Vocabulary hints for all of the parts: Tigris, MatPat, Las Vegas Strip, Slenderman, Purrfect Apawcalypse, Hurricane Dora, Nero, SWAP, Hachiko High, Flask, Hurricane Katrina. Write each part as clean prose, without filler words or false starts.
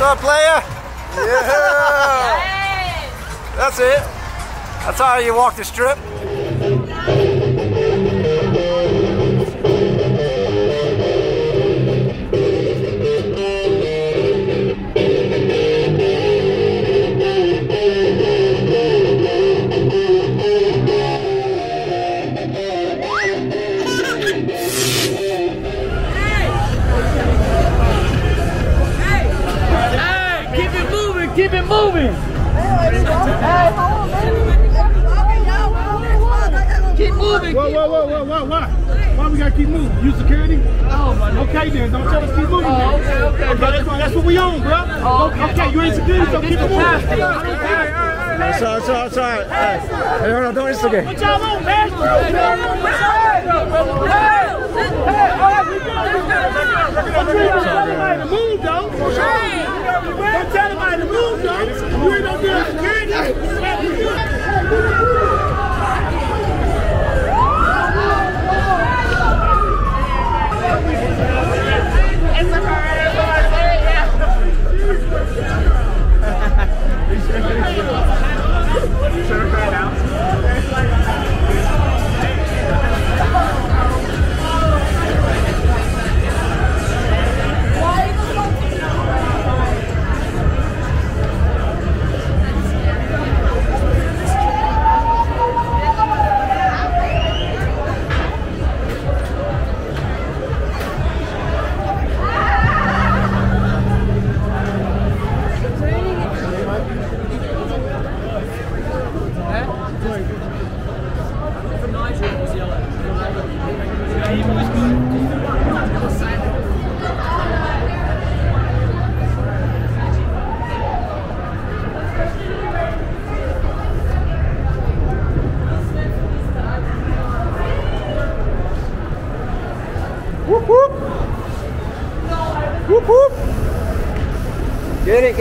What's up, player? Yeah! That's it. That's how you walk the strip. Keep it moving! Keep moving! Why we gotta keep moving? You security? Oh, okay then, don't tell us keep moving. Okay. That's what we on, bro. Okay, you ain't security, so keep it moving. Sorry. Hey, hold on, don't instigate. What y'all want, man? Don't tell anybody to move, though. You ain't gonna be on security. It's a hurry out. Whoop. Get it.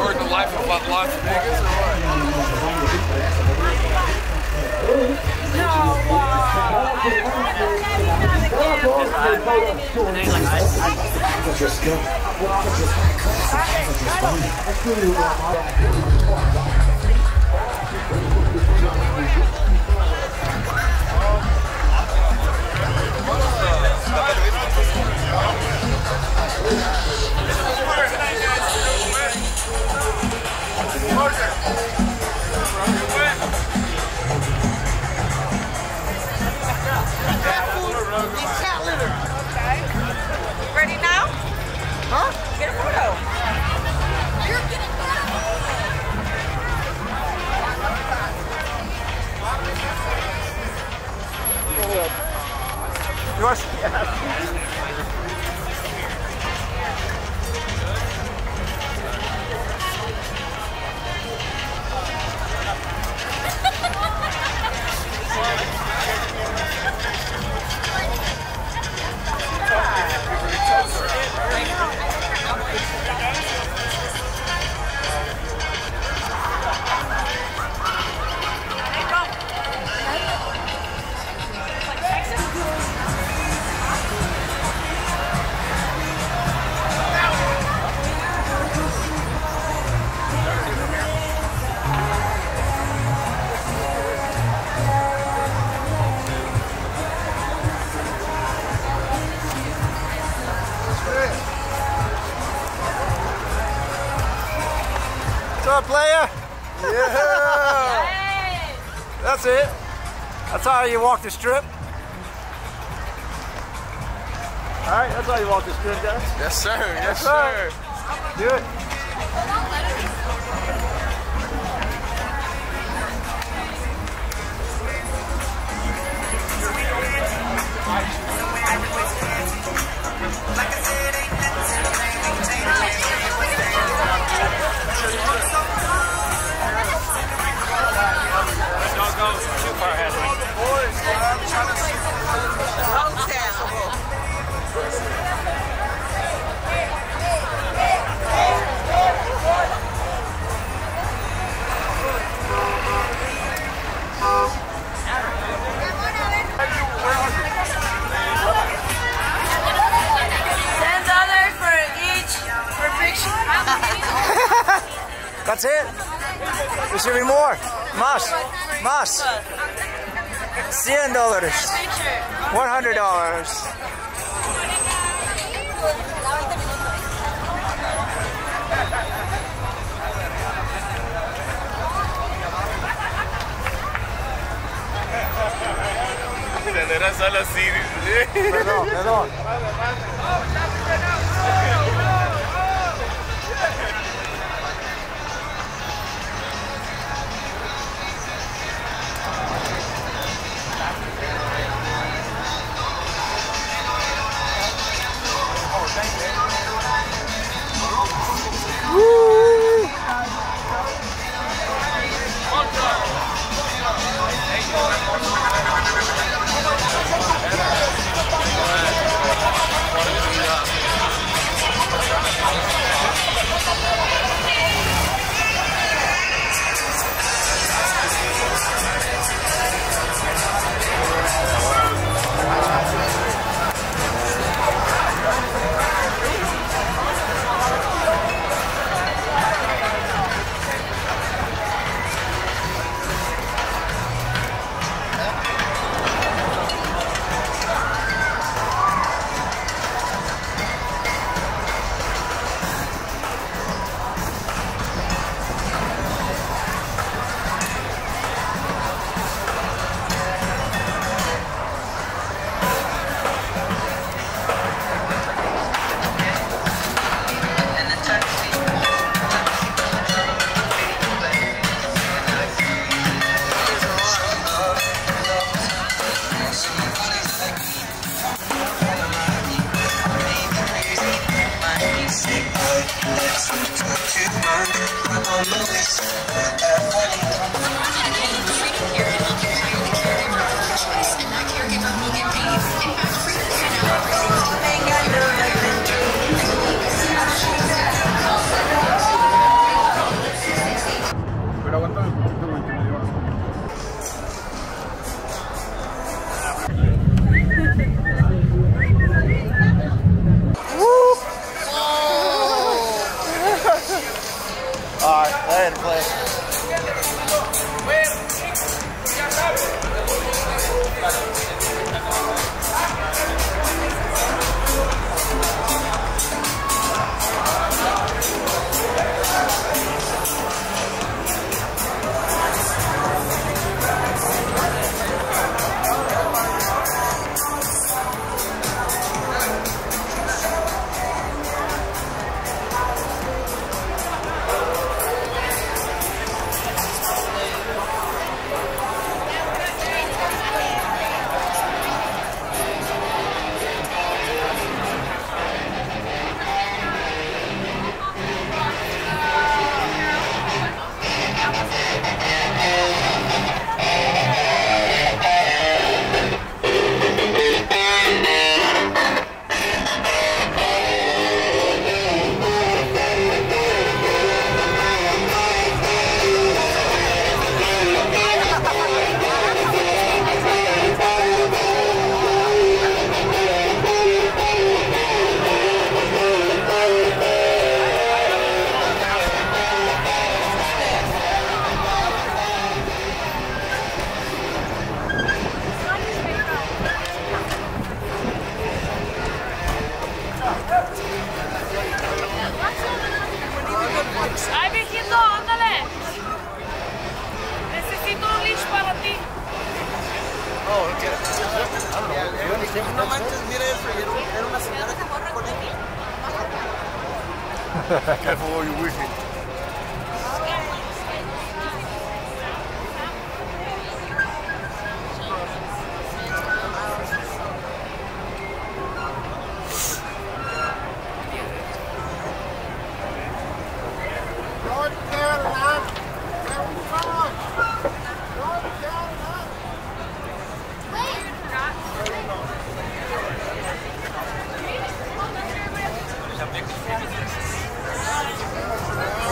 Heard the life about Las Vegas or what? No, player? Yeah. Hey. That's it. That's how you walk the strip. All right, that's how you walk the strip, guys. Yes, sir. Yes, sir. Do it. That's it. There should be more. Mas. Mas. $100. $100. Perdón, perdón. All right, play. Oh, okay. No manches, mira eso. Era una señora que corre con él. Careful what you're wishing. Thank you.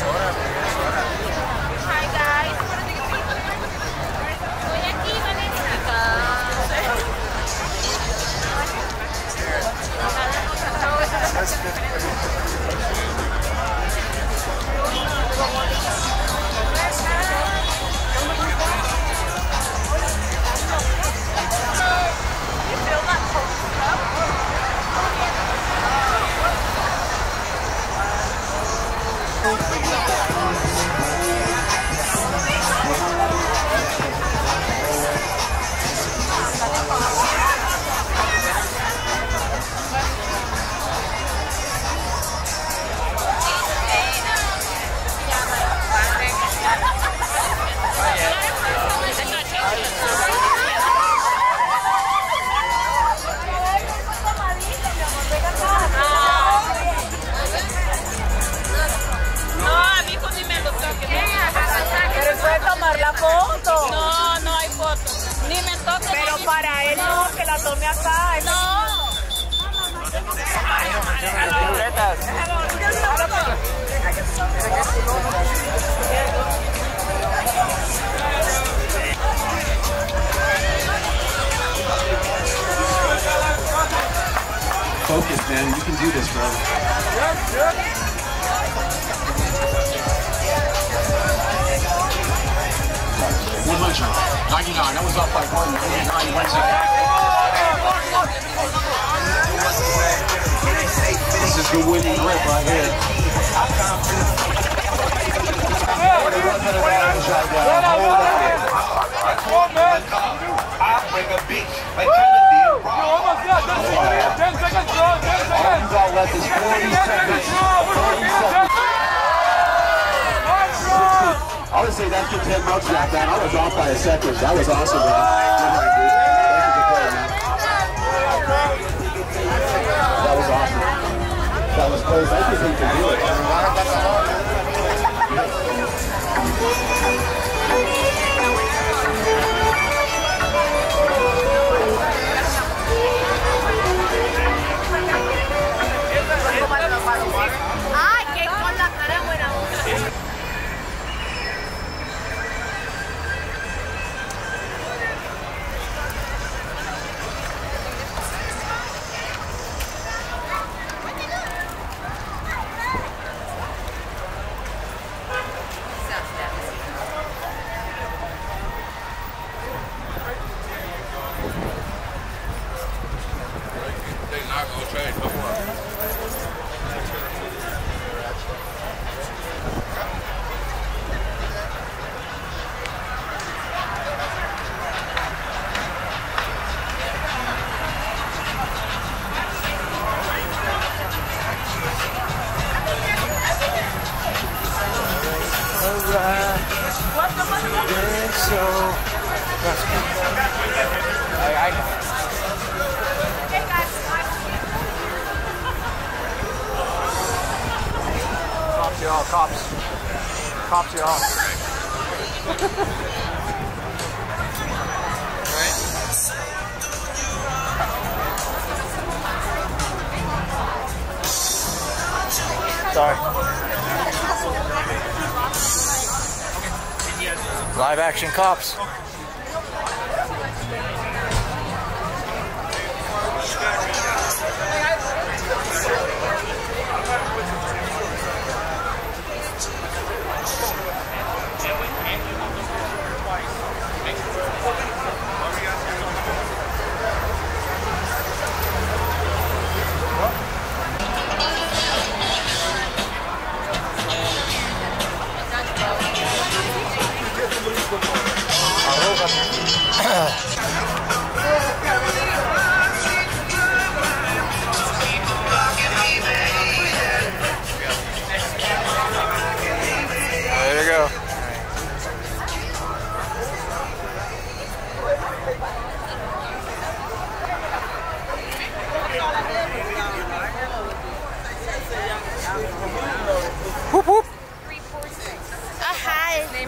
Hi guys, estoy aquí, Valeria. Focus, man. You can do this, bro. One lunch on. 99. That was up by 1.99 Wednesday. This is the winning grip right here. I bring a beach like let this 40 seconds. I would say that's the 10 months back then. I was off by a second. That was awesome, man. That was awesome. That was close. I just think you can do it. Cops you off. Sorry. Live action cops.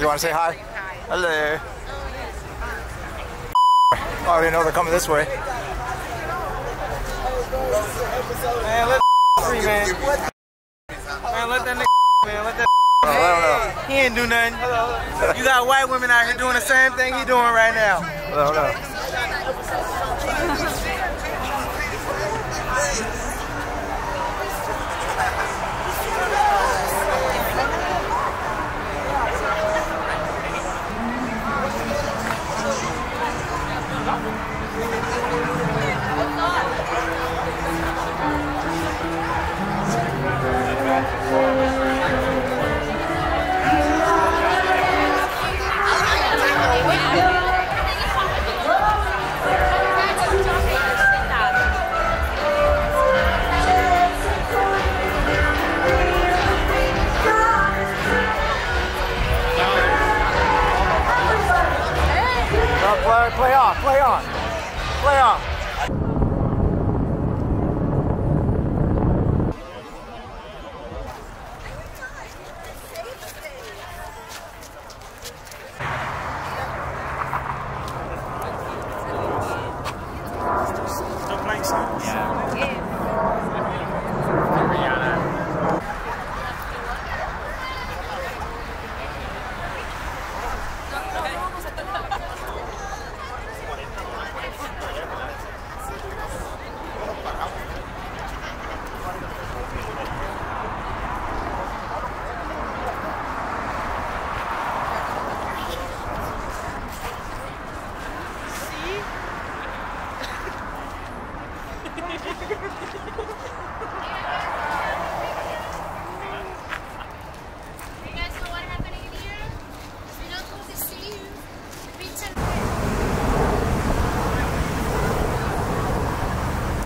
You want to say hi? Hello. Oh, I didn't know they're coming this way. Man, let that free, man. Man, let that nigga, man. Let that He ain't do nothing. Hello. You got white women out here doing the same thing he doing right now. Hello. Play on.